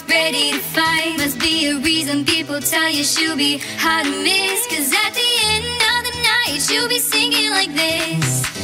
just ready to fight. Must be a reason people tell you she'll be hard to miss, 'cause at the end of the night she'll be singing like this.